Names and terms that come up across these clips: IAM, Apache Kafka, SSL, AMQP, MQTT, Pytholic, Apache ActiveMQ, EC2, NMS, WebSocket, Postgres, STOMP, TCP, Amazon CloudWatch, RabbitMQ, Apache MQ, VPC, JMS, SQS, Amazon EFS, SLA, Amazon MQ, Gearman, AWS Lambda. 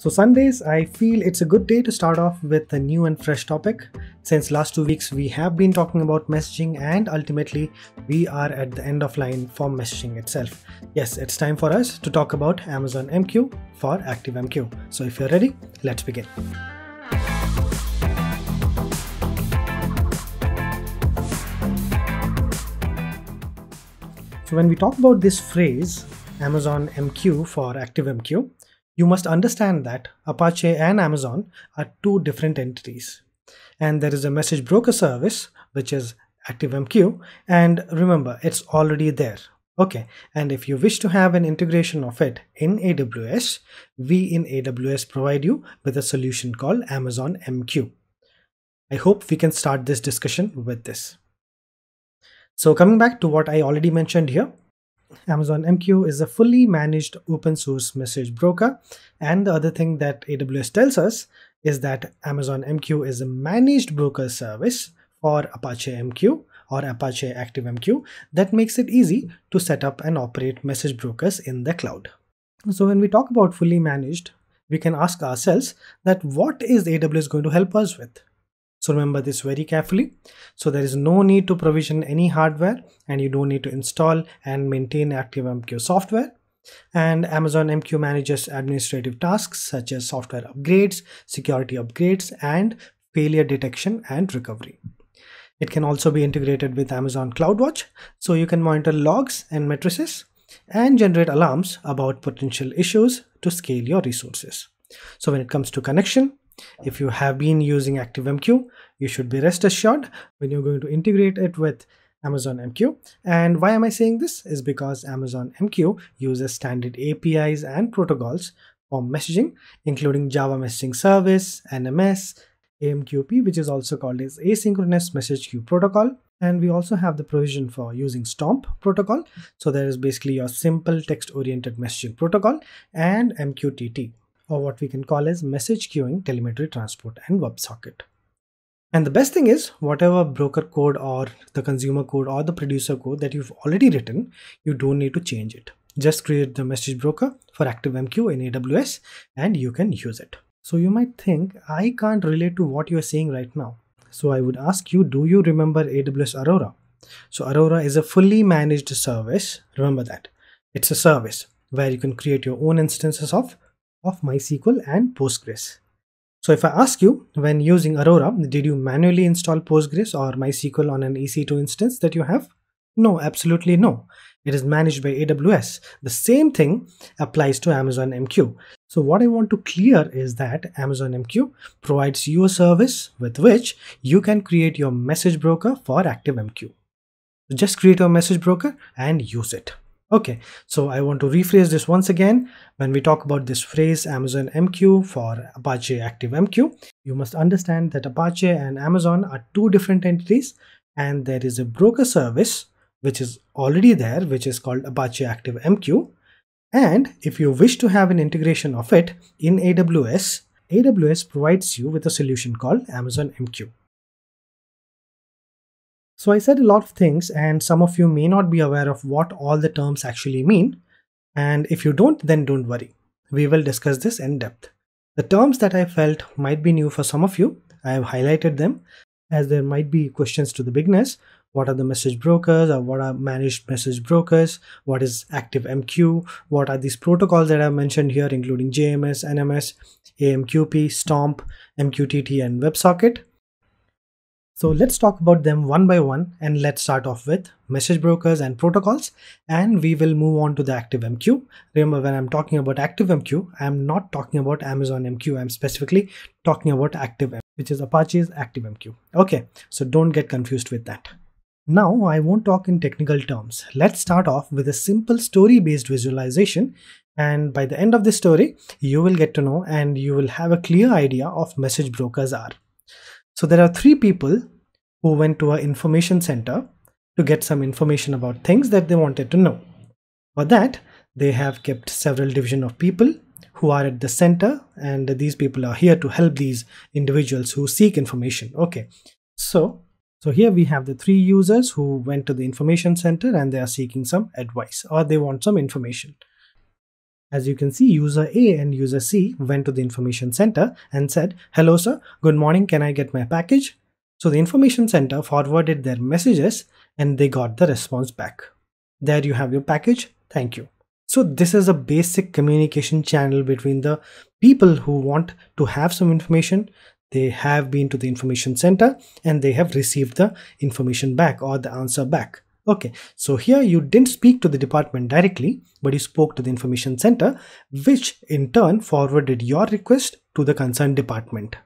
So Sundays, I feel it's a good day to start off with a new and fresh topic. Since last 2 weeks, we have been talking about messaging and ultimately we are at the end of line for messaging itself. Yes, it's time for us to talk about Amazon MQ for ActiveMQ. So if you're ready, let's begin. So when we talk about this phrase, Amazon MQ for ActiveMQ, you must understand that Apache and Amazon are two different entities. And there is a message broker service, which is ActiveMQ. And remember, it's already there. Okay. And if you wish to have an integration of it in AWS, we in AWS provide you with a solution called Amazon MQ. I hope we can start this discussion with this. So coming back to what I already mentioned here, Amazon MQ is a fully managed open source message broker, and the other thing that AWS tells us is that Amazon MQ is a managed broker service for Apache MQ or Apache ActiveMQ that makes it easy to set up and operate message brokers in the cloud. So when we talk about fully managed, we can ask ourselves that what is AWS going to help us with? So remember this very carefully. So there is no need to provision any hardware and you don't need to install and maintain ActiveMQ software. And Amazon MQ manages administrative tasks such as software upgrades, security upgrades, and failure detection and recovery. It can also be integrated with Amazon CloudWatch, so you can monitor logs and metrics and generate alarms about potential issues to scale your resources. So when it comes to connection, if you have been using ActiveMQ, you should be rest assured when you're going to integrate it with Amazon MQ. And why am I saying this? Is because Amazon MQ uses standard APIs and protocols for messaging, including Java Messaging Service, NMS, AMQP, which is also called as Asynchronous Message Queue Protocol. And we also have the provision for using STOMP protocol. So there is basically your simple text-oriented messaging protocol and MQTT, or what we can call as message queuing, telemetry transport, and WebSocket. And the best thing is, whatever broker code or the consumer code or the producer code that you've already written, you don't need to change it. Just create the message broker for ActiveMQ in AWS and you can use it. So you might think, I can't relate to what you're saying right now. So I would ask you, do you remember AWS Aurora? So Aurora is a fully managed service. Remember that. It's a service where you can create your own instances of MySQL and Postgres. So if I ask you, when using Aurora, did you manually install Postgres or MySQL on an EC2 instance that you have? No, absolutely no. It is managed by AWS. The same thing applies to Amazon MQ. So what I want to clear is that Amazon MQ provides you a service with which you can create your message broker for ActiveMQ. Just create your message broker and use it. Okay, so I want to rephrase this once again. When we talk about this phrase Amazon MQ for Apache ActiveMQ, you must understand that Apache and Amazon are two different entities, and there is a broker service which is already there, which is called Apache ActiveMQ. And if you wish to have an integration of it in AWS, AWS provides you with a solution called Amazon MQ. So I said a lot of things and some of you may not be aware of what all the terms actually mean. And if you don't, then don't worry. We will discuss this in depth. The terms that I felt might be new for some of you, I have highlighted them as there might be questions to the beginners. What are the message brokers, or what are managed message brokers? What is ActiveMQ? What are these protocols that I've mentioned here, including JMS, NMS, AMQP, STOMP, MQTT, and WebSocket? So let's talk about them one by one, and let's start off with message brokers and protocols, and we will move on to the ActiveMQ. Remember, when I'm talking about ActiveMQ, I'm not talking about Amazon MQ. I'm specifically talking about ActiveMQ, which is Apache's ActiveMQ. Okay, so don't get confused with that. Now I won't talk in technical terms. Let's start off with a simple story-based visualization. And by the end of this story, you will get to know and you will have a clear idea of message brokers are. So there are three people who went to an information center to get some information about things that they wanted to know. For that, they have kept several divisions of people who are at the center, and these people are here to help these individuals who seek information. Okay, so here we have the three users who went to the information center and they are seeking some advice or they want some information. As you can see, user A and user C went to the information center and said, "Hello sir, good morning, can I get my package?" So the information center forwarded their messages and they got the response back. "There you have your package, thank you." So this is a basic communication channel between the people who want to have some information. They have been to the information center and they have received the information back or the answer back. Okay, so here you didn't speak to the department directly, but you spoke to the information center, which in turn forwarded your request to the concerned department.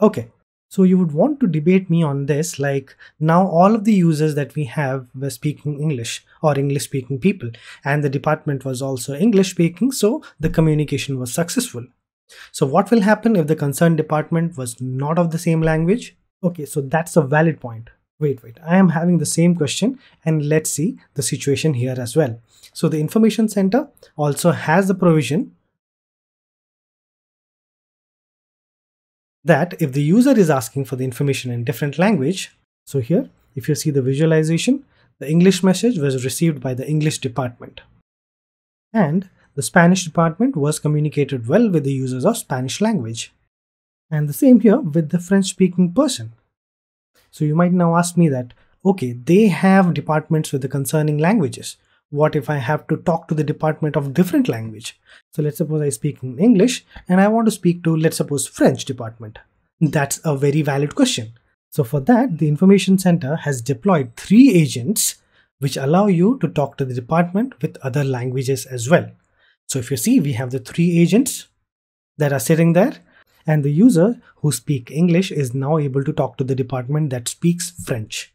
Okay, so you would want to debate me on this, like, now all of the users that we have were speaking English or English speaking people, and the department was also English speaking, so the communication was successful. So what will happen if the concerned department was not of the same language? Okay, so that's a valid point. Wait, I am having the same question, and let's see the situation here as well. So the information center also has the provision that if the user is asking for the information in different language, so here if you see the visualization, the English message was received by the English department and the Spanish department was communicated well with the users of Spanish language, and the same here with the French speaking person. So you might now ask me that, okay, they have departments with the concerning languages. What if I have to talk to the department of different language? So let's suppose I speak in English and I want to speak to, let's suppose, French department. That's a very valid question. So for that, the information center has deployed 3 agents which allow you to talk to the department with other languages as well. So if you see, we have the 3 agents that are sitting there, and the user who speaks English is now able to talk to the department that speaks French.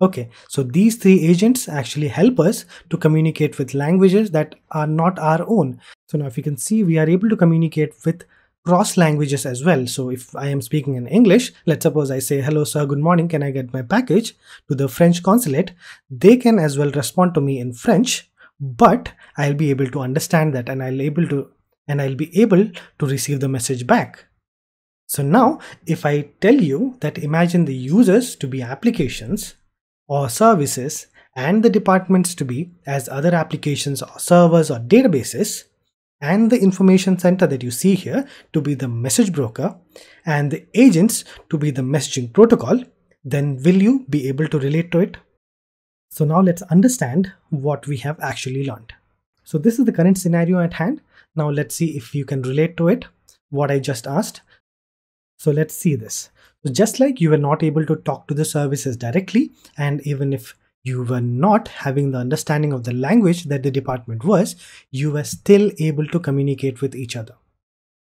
Okay, so these 3 agents actually help us to communicate with languages that are not our own. So now if you can see, we are able to communicate with cross languages as well. So if I am speaking in English, let's suppose I say, "Hello sir, good morning, can I get my package?" to the French consulate, they can as well respond to me in French, but I'll be able to understand that and I'll be able to receive the message back. So now if I tell you that imagine the users to be applications or services and the departments to be as other applications or servers or databases, and the information center that you see here to be the message broker and the agents to be the messaging protocol, then will you be able to relate to it? So now let's understand what we have actually learned. So this is the current scenario at hand. Now let's see if you can relate to it, what I just asked. So let's see this. So just like you were not able to talk to the services directly, and even if you were not having the understanding of the language that the department was, you were still able to communicate with each other.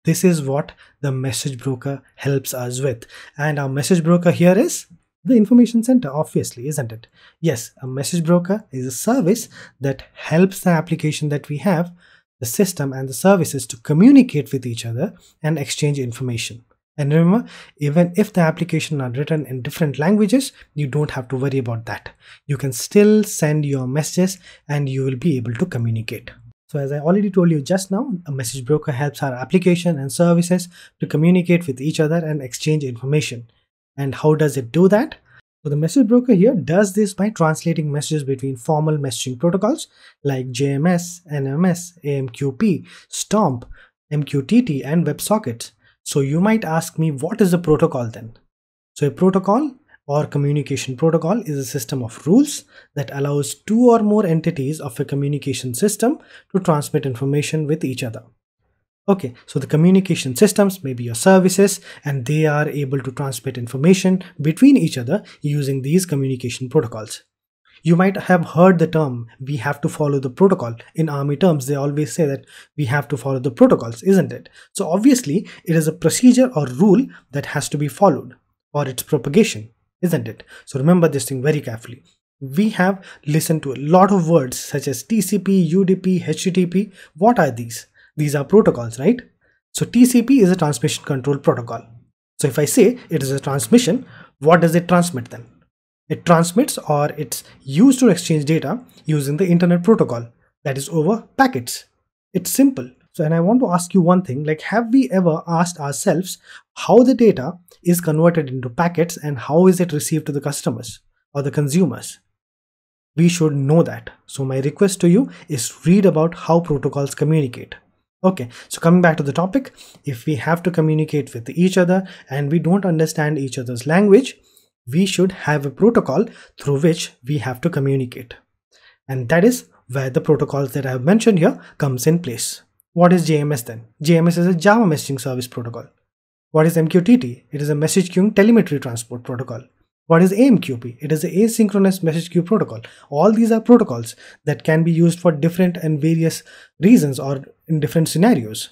This is what the message broker helps us with. And our message broker here is the information center, obviously, isn't it? Yes, a message broker is a service that helps the application that we have, the system and the services, to communicate with each other and exchange information. And remember, even if the application are written in different languages, you don't have to worry about that. You can still send your messages and you will be able to communicate. So as I already told you just now, a message broker helps our application and services to communicate with each other and exchange information. And how does it do that? So the message broker here does this by translating messages between formal messaging protocols like JMS, NMS, AMQP, STOMP, MQTT and WebSocket. So you might ask me, what is a protocol then? So a protocol or communication protocol is a system of rules that allows 2 or more entities of a communication system to transmit information with each other. Okay, so the communication systems may be your services, and they are able to transmit information between each other using these communication protocols. You might have heard the term, "we have to follow the protocol." In army terms, they always say that we have to follow the protocols, isn't it? So obviously, it is a procedure or rule that has to be followed, or its propagation, isn't it? So remember this thing very carefully. We have listened to a lot of words such as TCP, UDP, HTTP. What are these? These are protocols, right? So TCP is a transmission control protocol. So if I say it is a transmission, what does it transmit then? It transmits, or it's used to exchange data using the internet protocol, that is over packets. It's simple. So, and I want to ask you one thing, like, have we ever asked ourselves how the data is converted into packets and how is it received to the customers or the consumers? We should know that. So my request to you is read about how protocols communicate. Okay, so coming back to the topic, if we have to communicate with each other and we don't understand each other's language, we should have a protocol through which we have to communicate. And that is where the protocols that I have mentioned here comes in place. What is JMS then? JMS is a Java Messaging Service Protocol. What is MQTT? It is a message queuing telemetry transport protocol. What is AMQP? It is an asynchronous message queue protocol. All these are protocols that can be used for different and various reasons or in different scenarios.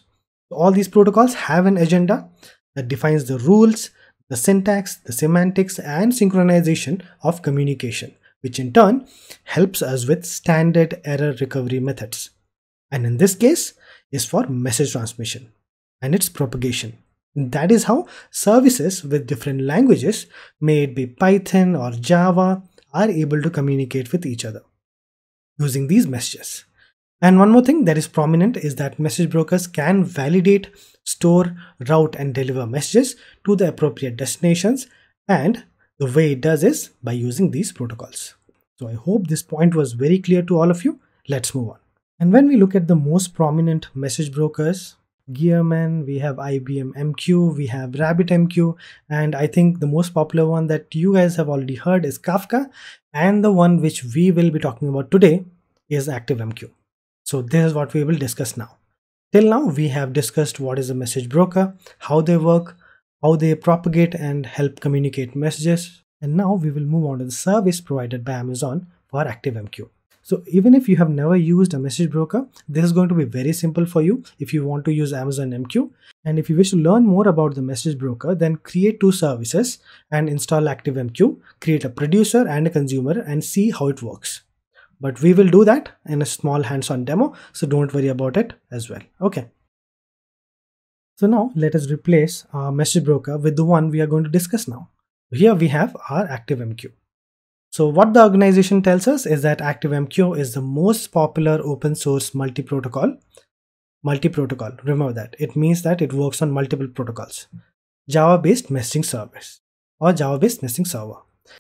All these protocols have an agenda that defines the rules, the syntax, the semantics, and synchronization of communication, which in turn helps us with standard error recovery methods. And in this case is for message transmission and its propagation. And that is how services with different languages, may it be Python or Java, are able to communicate with each other using these messages. And one more thing that is prominent is that message brokers can validate, store, route, and deliver messages to the appropriate destinations, and the way it does is by using these protocols. So I hope this point was very clear to all of you. Let's move on. And when we look at the most prominent message brokers, Gearman, we have IBM MQ, we have RabbitMQ, and I think the most popular one that you guys have already heard is Kafka, and the one which we will be talking about today is ActiveMQ. So this is what we will discuss now. Till now, we have discussed what is a message broker, how they work, how they propagate and help communicate messages, and now we will move on to the service provided by Amazon for ActiveMQ. So even if you have never used a message broker, this is going to be very simple for you if you want to use Amazon MQ. And if you wish to learn more about the message broker, then create two services and install ActiveMQ, create a producer and a consumer, and see how it works. But we will do that in a small hands-on demo, so don't worry about it as well. Okay. So now let us replace our message broker with the one we are going to discuss now. Here we have our ActiveMQ. So what the organization tells us is that ActiveMQ is the most popular open source multi-protocol. Multi-protocol, remember that. It means that it works on multiple protocols. Java-based messaging service or Java-based messaging server.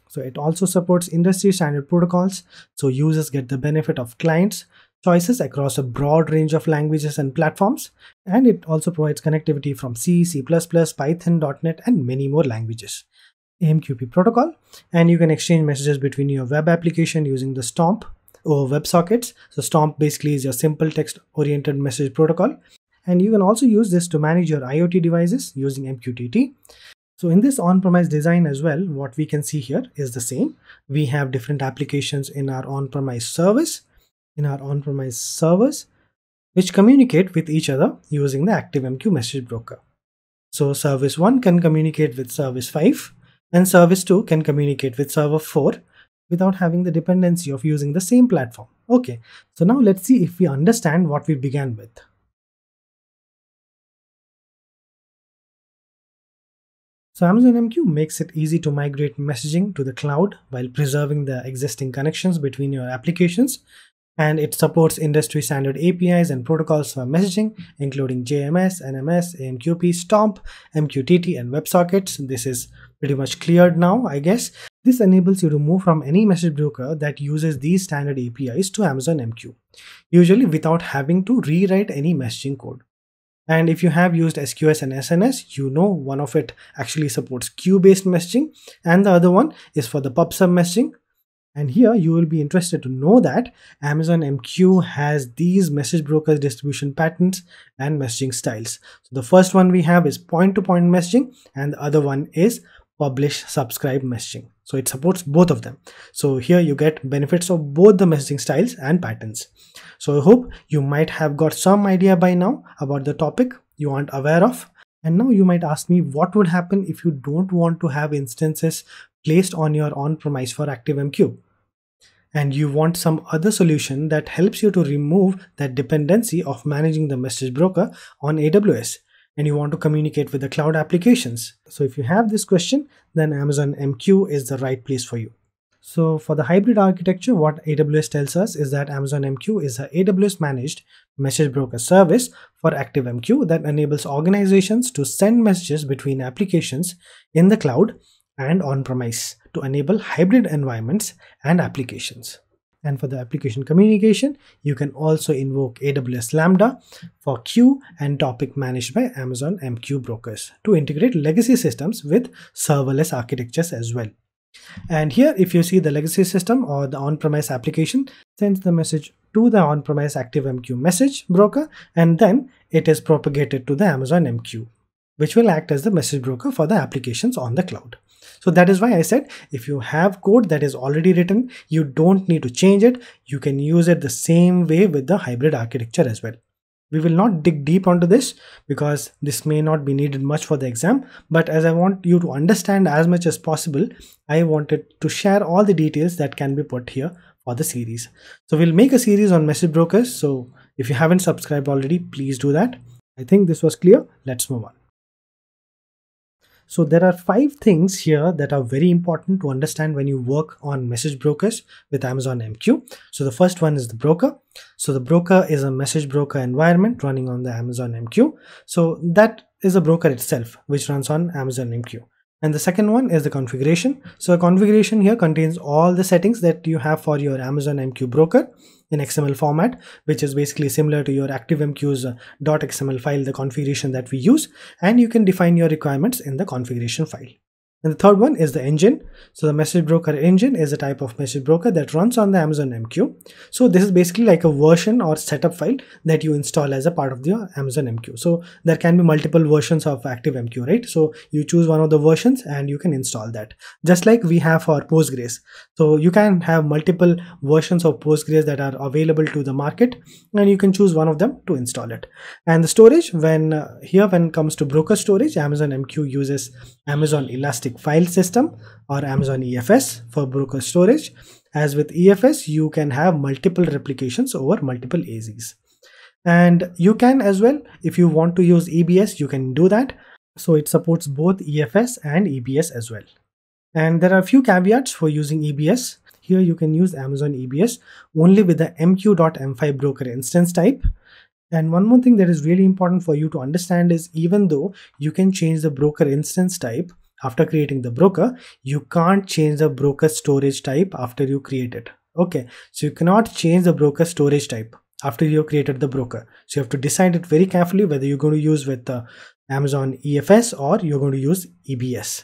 So it also supports industry standard protocols, so users get the benefit of clients' choices across a broad range of languages and platforms. And it also provides connectivity from C, C++, Python, .NET, and many more languages. AMQP protocol, and you can exchange messages between your web application using the STOMP or WebSockets. So STOMP basically is your simple text oriented message protocol, and you can also use this to manage your IoT devices using MQTT. So in this on-premise design as well, what we can see here is the same. We have different applications in our on-premise service, which communicate with each other using the ActiveMQ message broker. So service 1 can communicate with service 5, and service 2 can communicate with server 4 without having the dependency of using the same platform. Okay, so now let's see if we understand what we began with. So Amazon MQ makes it easy to migrate messaging to the cloud while preserving the existing connections between your applications, and it supports industry standard APIs and protocols for messaging, including JMS, NMS, AMQP, STOMP, MQTT, and WebSockets. This is pretty much cleared now, I guess. This enables you to move from any message broker that uses these standard APIs to Amazon MQ, usually without having to rewrite any messaging code. And if you have used SQS and SNS, you know one of it actually supports queue-based messaging, and the other one is for the pub/sub messaging. And here you will be interested to know that Amazon MQ has these message brokers distribution patterns and messaging styles. So the first one we have is point-to-point messaging, and the other one is publish subscribe messaging. So it supports both of them. So here you get benefits of both the messaging styles and patterns. So I hope you might have got some idea by now about the topic you aren't aware of. And now you might ask me what would happen if you don't want to have instances placed on your on-premise for ActiveMQ, and you want some other solution that helps you to remove that dependency of managing the message broker on AWS, and you want to communicate with the cloud applications. So if you have this question, then Amazon MQ is the right place for you. So for the hybrid architecture, what AWS tells us is that Amazon MQ is an AWS managed message broker service for ActiveMQ that enables organizations to send messages between applications in the cloud and on-premise to enable hybrid environments and applications. And for the application communication, you can also invoke AWS Lambda for queue and topic managed by Amazon MQ brokers to integrate legacy systems with serverless architectures as well. And here, if you see the legacy system or the on-premise application, sends the message to the on-premise ActiveMQ message broker, and then it is propagated to the Amazon MQ, which will act as the message broker for the applications on the cloud. So that is why I said, if you have code that is already written, you don't need to change it. You can use it the same way with the hybrid architecture as well. We will not dig deep onto this because this may not be needed much for the exam, but as I want you to understand as much as possible, I wanted to share all the details that can be put here for the series. So we'll make a series on message brokers. So if you haven't subscribed already, please do that. I think this was clear. Let's move on. So there are 5 things here that are very important to understand when you work on message brokers with Amazon MQ. So the first one is the broker. So the broker is a message broker environment running on the Amazon MQ. So that is a broker itself, which runs on Amazon MQ. And the second one is the configuration. So a configuration here contains all the settings that you have for your Amazon MQ broker in XML format, which is basically similar to your ActiveMQ's .xml file, the configuration that we use, and you can define your requirements in the configuration file. And the third one is the engine. So the message broker engine is a type of message broker that runs on the Amazon MQ. So this is basically like a version or setup file that you install as a part of the Amazon MQ. So there can be multiple versions of ActiveMQ, right? So you choose one of the versions and you can install that, just like we have for Postgres. So you can have multiple versions of Postgres that are available to the market, and you can choose one of them to install it. And the storage, when it comes to broker storage, Amazon MQ uses Amazon Elastic File System or Amazon EFS for broker storage. As with EFS, you can have multiple replications over multiple AZs. And you can as well, if you want to use EBS, you can do that. So it supports both EFS and EBS as well. And there are a few caveats for using EBS. Here you can use Amazon EBS only with the MQ.m5 broker instance type. And one more thing that is really important for you to understand is, even though you can change the broker instance type after creating the broker, you can't change the broker storage type after you create it. Okay, so you cannot change the broker storage type after you have created the broker. So you have to decide it very carefully whether you're going to use with Amazon EFS or you're going to use EBS.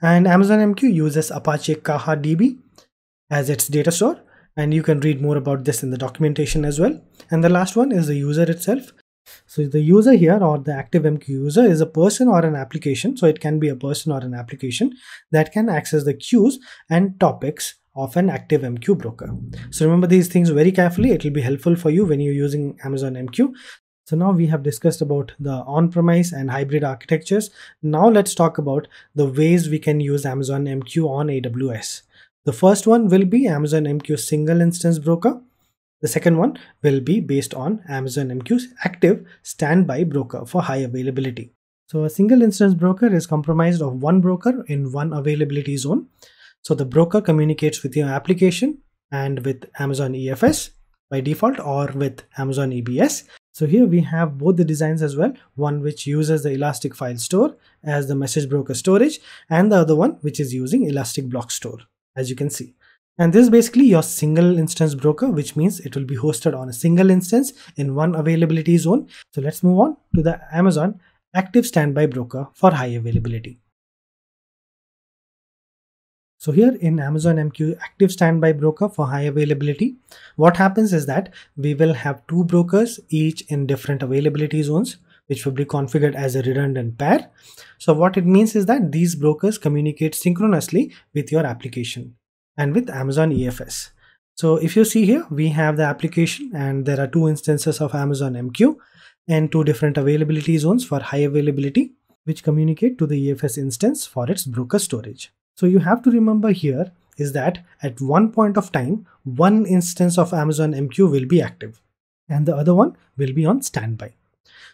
And Amazon MQ uses Apache Kaha DB as its data store. And you can read more about this in the documentation as well. And the last one is the user itself. So the user here, or the ActiveMQ user, is a person or an application. So it can be a person or an application that can access the queues and topics of an ActiveMQ broker. So remember these things very carefully. It will be helpful for you when you're using Amazon MQ. So now we have discussed about the on-premise and hybrid architectures. Now let's talk about the ways we can use Amazon MQ on AWS. The first one will be Amazon MQ single instance broker. The second one will be based on Amazon MQ's active standby broker for high availability. So a single instance broker is comprised of one broker in one availability zone. So the broker communicates with your application and with Amazon EFS by default or with Amazon EBS. So here we have both the designs as well, one which uses the Elastic File Store as the message broker storage, and the other one which is using Elastic Block Store, as you can see. And this is basically your single instance broker, which means it will be hosted on a single instance in one availability zone. So let's move on to the Amazon Active Standby Broker for high availability. So here in Amazon MQ Active Standby Broker for high availability, what happens is that we will have two brokers, each in different availability zones, which will be configured as a redundant pair. So what it means is that these brokers communicate synchronously with your application and with Amazon EFS. So if you see here, we have the application and there are two instances of Amazon MQ and two different availability zones for high availability, which communicate to the EFS instance for its broker storage. So you have to remember here is that at one point of time, one instance of Amazon MQ will be active and the other one will be on standby.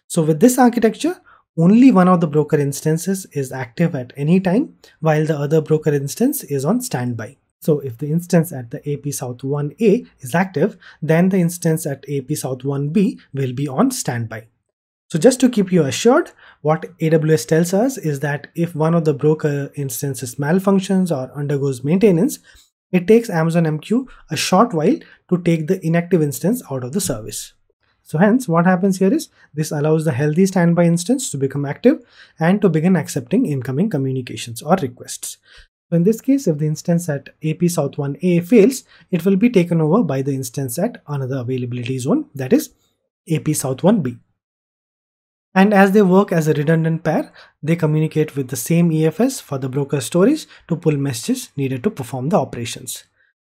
So with this architecture, only one of the broker instances is active at any time, while the other broker instance is on standby. So if the instance at the AP South 1A is active, then the instance at AP South 1B will be on standby. So just to keep you assured, what AWS tells us is that if one of the broker instances malfunctions or undergoes maintenance, It takes Amazon MQ a short while to take the inactive instance out of the service. So hence what happens here is this allows the healthy standby instance to become active and to begin accepting incoming communications or requests. So in this case, if the instance at AP South 1A fails, it will be taken over by the instance at another availability zone, that is AP South 1B. And as they work as a redundant pair, they communicate with the same EFS for the broker storage to pull messages needed to perform the operations.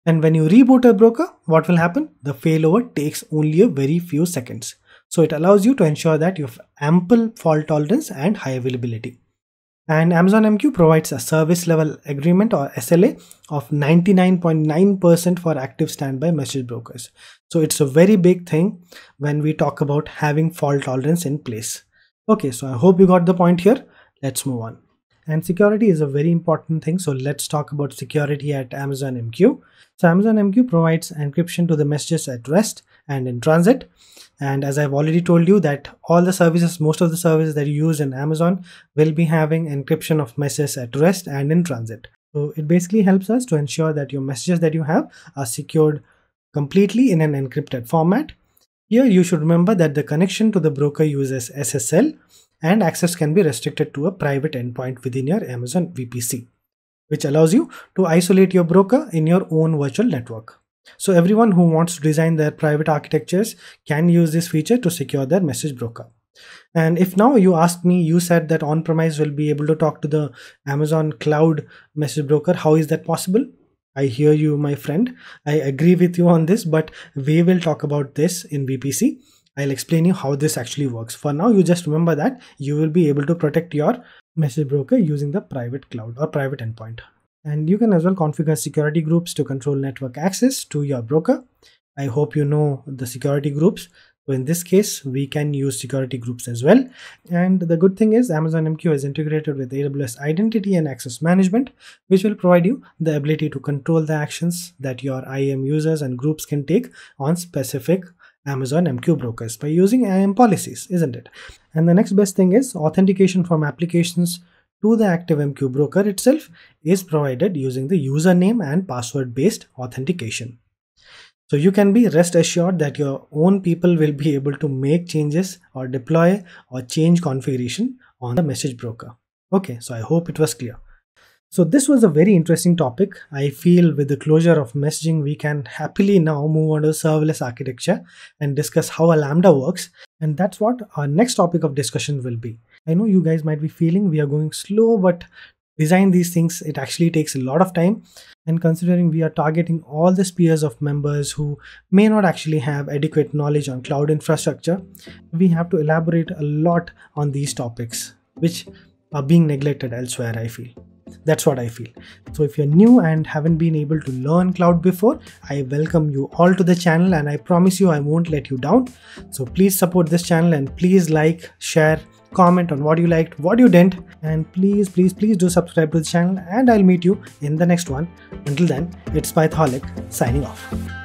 And when you reboot a broker, what will happen? The failover takes only a very few seconds. So it allows you to ensure that you have ample fault tolerance and high availability. And Amazon MQ provides a service level agreement or SLA of 99.9% for active standby message brokers. So it's a very big thing when we talk about having fault tolerance in place. Okay, so I hope you got the point here. Let's move on. And security is a very important thing. So let's talk about security at Amazon MQ. So Amazon MQ provides encryption to the messages at rest and in transit. And as I've already told you that all the services, most of the services that you use in Amazon will be having encryption of messages at rest and in transit. So it basically helps us to ensure that your messages that you have are secured completely in an encrypted format. Here you should remember that the connection to the broker uses SSL and access can be restricted to a private endpoint within your Amazon VPC, which allows you to isolate your broker in your own virtual network. So everyone who wants to design their private architectures can use this feature to secure their message broker. And if now you asked me, you said that on-premise will be able to talk to the Amazon cloud message broker. How is that possible? I hear you, my friend. I agree with you on this, but we will talk about this in VPC. I'll explain you how this actually works. For now, you just remember that you will be able to protect your message broker using the private cloud or private endpoint. And you can as well configure security groups to control network access to your broker. I hope you know the security groups. So in this case, we can use security groups as well. And the good thing is Amazon MQ is integrated with AWS Identity and Access Management, which will provide you the ability to control the actions that your IAM users and groups can take on specific Amazon MQ brokers by using IAM policies, isn't it? And the next best thing is authentication from applications to the ActiveMQ broker itself is provided using the username and password based authentication. So you can be rest assured that your own people will be able to make changes or deploy or change configuration on the message broker. Okay, so I hope it was clear. So this was a very interesting topic. I feel with the closure of messaging, we can happily now move on to serverless architecture and discuss how a Lambda works. And that's what our next topic of discussion will be. I know you guys might be feeling we are going slow, but design these things, it actually takes a lot of time. And considering we are targeting all the spheres of members who may not actually have adequate knowledge on cloud infrastructure, we have to elaborate a lot on these topics, which are being neglected elsewhere, I feel. That's what I feel. So if you're new and haven't been able to learn cloud before, I welcome you all to the channel and I promise you I won't let you down. So please support this channel and please like, share, comment on what you liked, what you didn't. And please, please, please do subscribe to the channel and I'll meet you in the next one. Until then, it's Pytholic signing off.